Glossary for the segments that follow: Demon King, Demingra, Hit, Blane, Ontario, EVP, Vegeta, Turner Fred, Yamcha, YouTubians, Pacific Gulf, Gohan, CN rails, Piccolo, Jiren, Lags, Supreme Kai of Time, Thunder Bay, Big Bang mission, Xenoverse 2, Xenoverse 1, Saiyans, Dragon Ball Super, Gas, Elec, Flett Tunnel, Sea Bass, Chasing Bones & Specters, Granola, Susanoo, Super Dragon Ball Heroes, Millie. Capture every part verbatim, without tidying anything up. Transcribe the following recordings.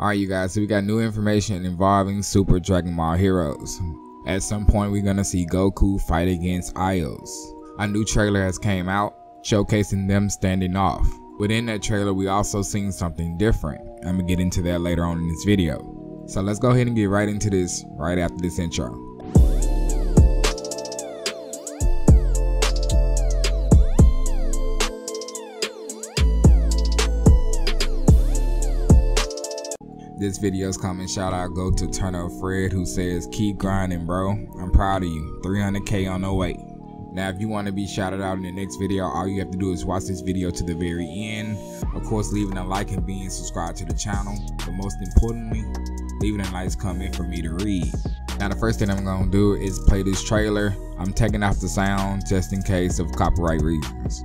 Alright you guys, so we got new information involving Super Dragon Ball Heroes. At some point we're gonna see Goku fight against Aios. A new trailer has came out, showcasing them standing off. Within that trailer we also seen something different. I'm gonna get into that later on in this video. So let's go ahead and get right into this right after this intro. This video's coming, shout out go to Turner Fred who says keep grinding bro, I'm proud of you, three hundred K on the way. Now if you want to be shouted out in the next video, all you have to do is watch this video to the very end, of course leaving a like and being subscribed to the channel, but most importantly leaving a nice comment for me to read. Now the first thing I'm gonna do is play this trailer. I'm taking off the sound just in case of copyright reasons.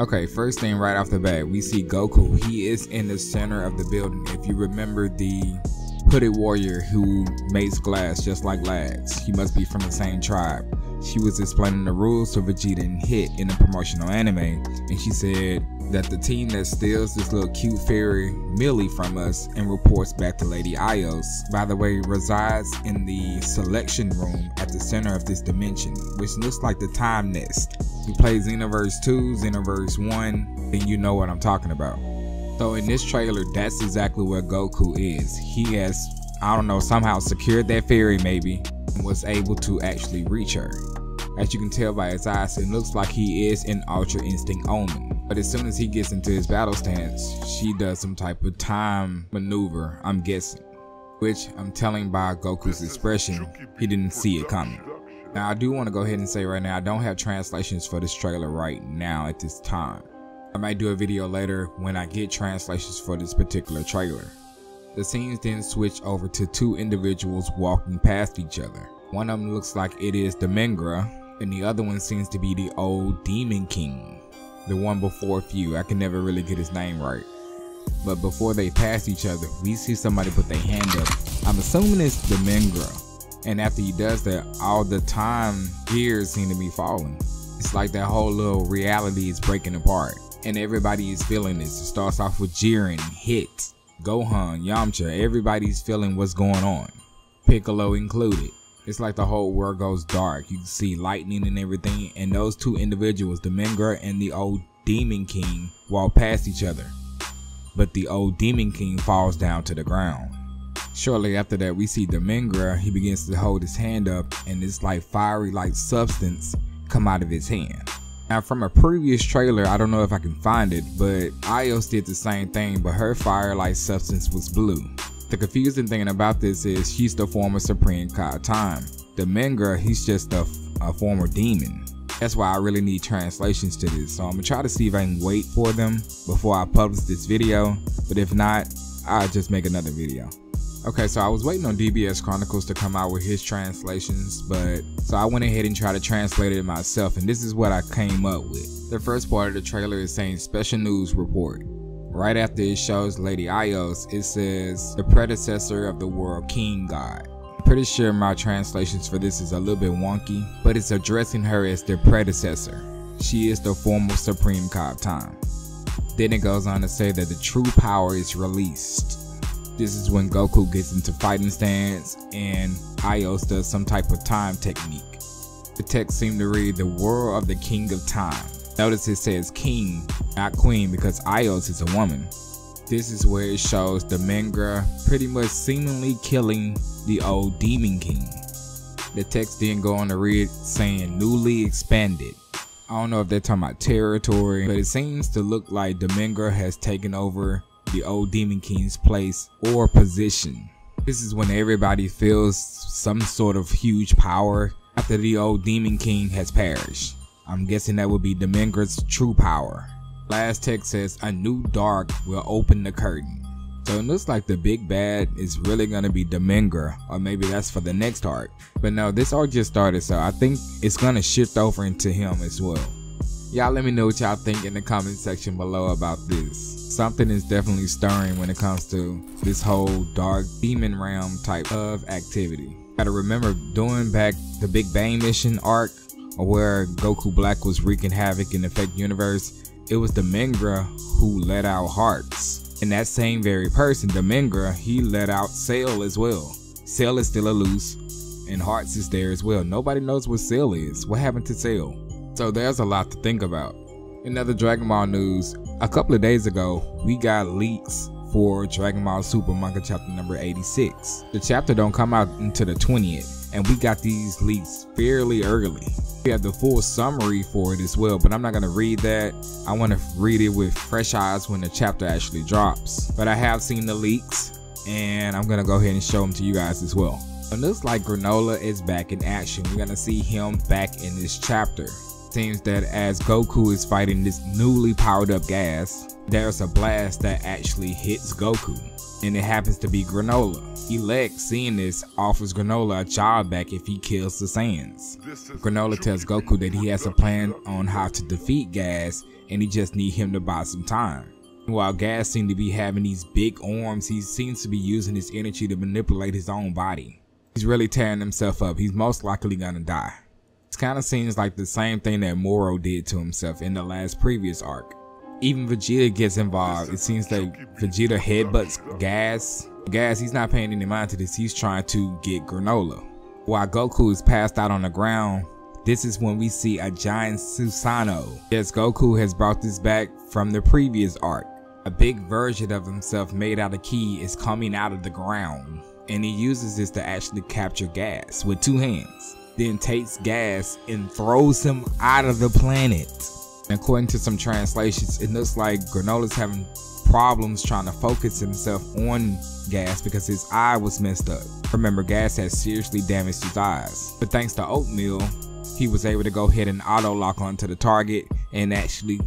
Okay, first thing right off the bat, we see Goku. He is in the center of the building. If you remember the hooded warrior who makes glass just like Lags, he must be from the same tribe. She was explaining the rules to Vegeta and Hit in the promotional anime, and she said that the team that steals this little cute fairy Millie from us and reports back to Lady Aios, by the way, resides in the selection room at the center of this dimension, which looks like the time nest. You play Xenoverse two, Xenoverse one, then you know what I'm talking about. So in this trailer, that's exactly where Goku is. He has, I don't know, somehow secured that fairy maybe, and was able to actually reach her. As you can tell by his eyes, it looks like he is an Ultra Instinct Omen. But as soon as he gets into his battle stance, she does some type of time maneuver, I'm guessing. Which, I'm telling by Goku's expression, he didn't see it coming. Now I do want to go ahead and say right now, I don't have translations for this trailer right now at this time. I might do a video later when I get translations for this particular trailer. The scenes then switch over to two individuals walking past each other. One of them looks like it is Demingra, and the other one seems to be the old Demon King. The one before Few, I can never really get his name right. But before they pass each other, we see somebody put their hand up. I'm assuming it's Demingra. And after he does that, all the time gears seem to be falling. It's like that whole little reality is breaking apart. And everybody is feeling this. It starts off with Jiren, Hit, Gohan, Yamcha. Everybody's feeling what's going on. Piccolo included. It's like the whole world goes dark. You can see lightning and everything. And those two individuals, Demingra and the old Demon King, walk past each other. But the old Demon King falls down to the ground. Shortly after that, we see Demingra. He begins to hold his hand up and this like fiery like substance come out of his hand. Now from a previous trailer, I don't know if I can find it, but Aios did the same thing, but her fire like substance was blue. The confusing thing about this is she's the former Supreme Kai of Time. Demingra, he's just a, a former demon. That's why I really need translations to this, so I'm gonna try to see if I can wait for them before I publish this video, but if not, I'll just make another video. Okay, so I was waiting on D B S Chronicles to come out with his translations, but so I went ahead and tried to translate it myself, and this is what I came up with. The first part of the trailer is saying special news report. Right after it shows Lady Aios, it says the predecessor of the world king god. I'm pretty sure my translations for this is a little bit wonky, but it's addressing her as their predecessor. She is the former Supreme Kai of Time. Then it goes on to say that the true power is released. This is when Goku gets into fighting stance and Aios does some type of time technique. The text seemed to read the world of the king of time. Notice it says king, not queen, because Aios is a woman. this is where it shows Demingra pretty much seemingly killing the old Demon King. The text then go on to read saying newly expanded. I don't know if they're talking about territory, but it seems to look like Demingra has taken over the old Demon King's place or position. This is when everybody feels some sort of huge power after the old Demon King has perished. I'm guessing that would be Demingra's true power. Last text says a new dark will open the curtain. So it looks like the big bad is really gonna be Demingra, or maybe that's for the next arc. But no, this arc just started, so I think it's gonna shift over into him as well. Y'all let me know what y'all think in the comment section below about this. Something is definitely stirring when it comes to this whole dark demon realm type of activity. Gotta remember doing back the Big Bang mission arc, or where Goku Black was wreaking havoc in the fake universe, it was Demingra who let out Hearts. And that same very person, Demingra, he let out Cell as well. Cell is still a loose, and Hearts is there as well. Nobody knows what Cell is. What happened to Cell? So there's a lot to think about. In other Dragon Ball news, a couple of days ago, we got leaks for Dragon Ball Super manga chapter number eighty-six. The chapter don't come out until the twentieth, and we got these leaks fairly early. We have the full summary for it as well, but I'm not going to read that. I want to read it with fresh eyes when the chapter actually drops. But I have seen the leaks, and I'm going to go ahead and show them to you guys as well. It looks like Granola is back in action. We're going to see him back in this chapter. Seems that as Goku is fighting this newly powered up Gas, there's a blast that actually hits Goku, and it happens to be Granola. Elec, seeing this, offers Granola a job back if he kills the Saiyans. Granola tells Goku that he has a plan on how to defeat Gas, and he just needs him to buy some time. While Gas seems to be having these big arms, he seems to be using his energy to manipulate his own body. He's really tearing himself up. He's most likely gonna die. It kind of seems like the same thing that Moro did to himself in the last previous arc. Even Vegeta gets involved. It seems like Vegeta headbutts Gas. Gas, he's not paying any mind to this. He's trying to get Granola. While Goku is passed out on the ground, this is when we see a giant Susanoo. Yes, Goku has brought this back from the previous arc. A big version of himself made out of ki is coming out of the ground, and he uses this to actually capture Gas with two hands. Then takes Gas and throws him out of the planet. According to some translations, it looks like Granola's having problems trying to focus himself on Gas because his eye was messed up. Remember, Gas has seriously damaged his eyes, but thanks to oatmeal, he was able to go ahead and auto lock onto the target and actually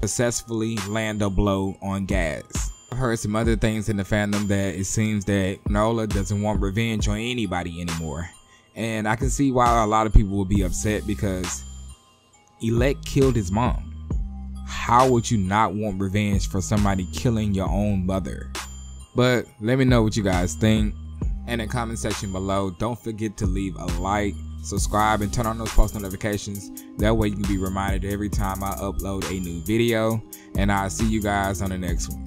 successfully land a blow on Gas. I've heard some other things in the fandom that it seems that Granola doesn't want revenge on anybody anymore, and I can see why a lot of people would be upset, because Elec killed his mom. How would you not want revenge for somebody killing your own mother? But let me know what you guys think in the comment section below. Don't forget to leave a like, subscribe, and turn on those post notifications. That way you can be reminded every time I upload a new video, and I'll see you guys on the next one.